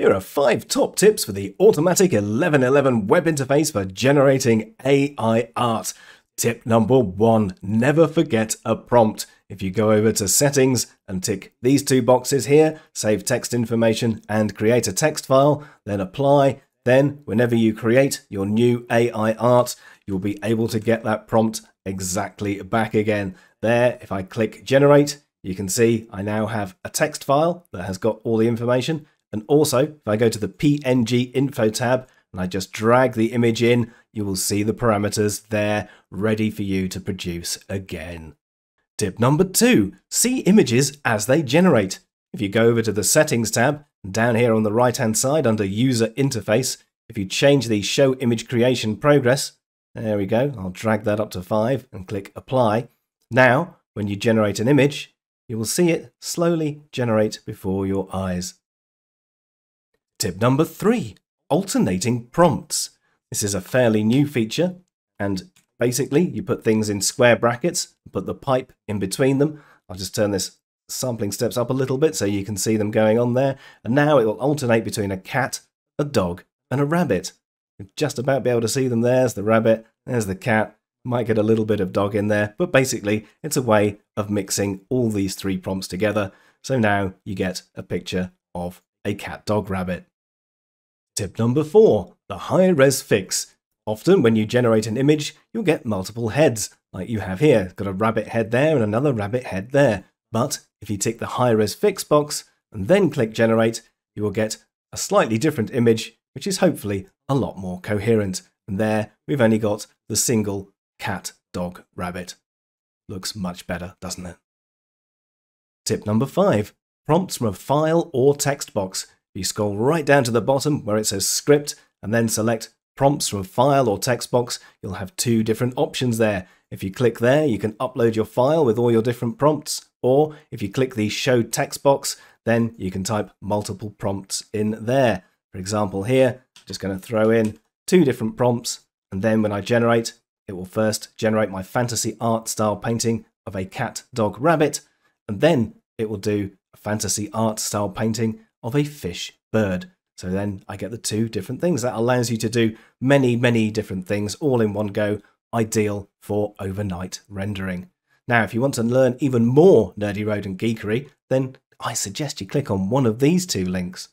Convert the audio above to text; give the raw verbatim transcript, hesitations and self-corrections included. Here are five top tips for the automatic eleven eleven web interface for generating A I art. Tip number one, never forget a prompt. If you go over to settings and tick these two boxes here, save text information and create a text file, then apply. Then whenever you create your new A I art, you'll be able to get that prompt exactly back again. There, if I click generate, you can see I now have a text file that has got all the information. And also, if I go to the P N G info tab and I just drag the image in, you will see the parameters there ready for you to produce again. Tip number two, see images as they generate. If you go over to the settings tab, down here on the right hand side under user interface, if you change the show image creation progress, there we go, I'll drag that up to five and click apply. Now, when you generate an image, you will see it slowly generate before your eyes. Tip number three, alternating prompts. This is a fairly new feature, and basically you put things in square brackets, put the pipe in between them. I'll just turn this sampling steps up a little bit so you can see them going on there. And now it will alternate between a cat, a dog, and a rabbit. You'll just about be able to see them. There's the rabbit, there's the cat. Might get a little bit of dog in there, but basically it's a way of mixing all these three prompts together. So now you get a picture of a cat, dog, rabbit. Tip number four, the high-res fix. Often when you generate an image, you'll get multiple heads, like you have here. It's got a rabbit head there and another rabbit head there. But if you tick the high-res fix box and then click generate, you will get a slightly different image, which is hopefully a lot more coherent. And there we've only got the single cat, dog, rabbit. Looks much better, doesn't it? Tip number five, prompts from a file or text box. You scroll right down to the bottom where it says script and then select prompts from a file or text box. You'll have two different options there. If you click there, you can upload your file with all your different prompts, or if you click the show text box, then you can type multiple prompts in there. For example here, I'm just going to throw in two different prompts, and then when I generate, it will first generate my fantasy art style painting of a cat, dog, rabbit, and then it will do a fantasy art style painting of a fish, bird. So then I get the two different things. That allows you to do many, many different things all in one go. Ideal for overnight rendering. Now, if you want to learn even more Nerdy Rodent geekery, then I suggest you click on one of these two links.